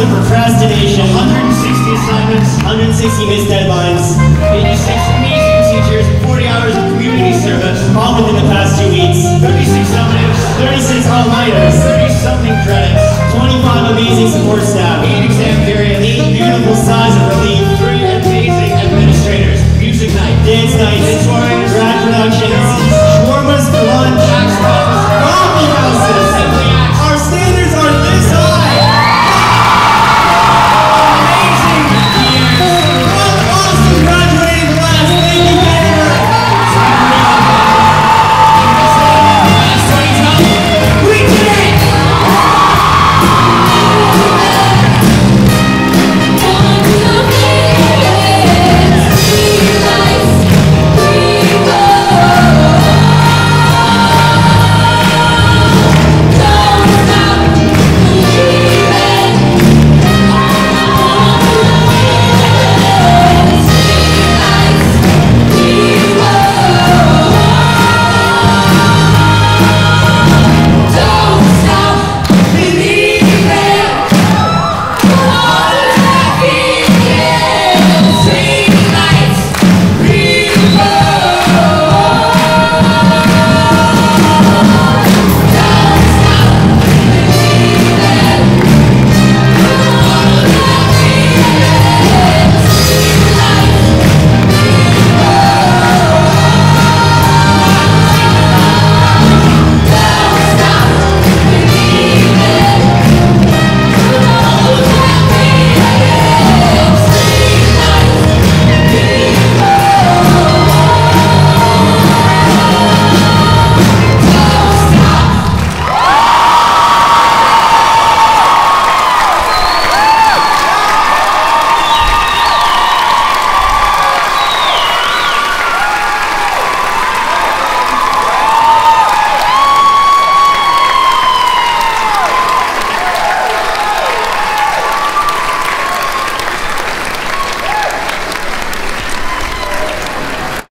of procrastination, 160 assignments, 160 missed deadlines, 86 amazing teachers, 40 hours of community service, all within the past 2 weeks, 36 summits, 36 all-nighters, 30-something credits, 25 amazing support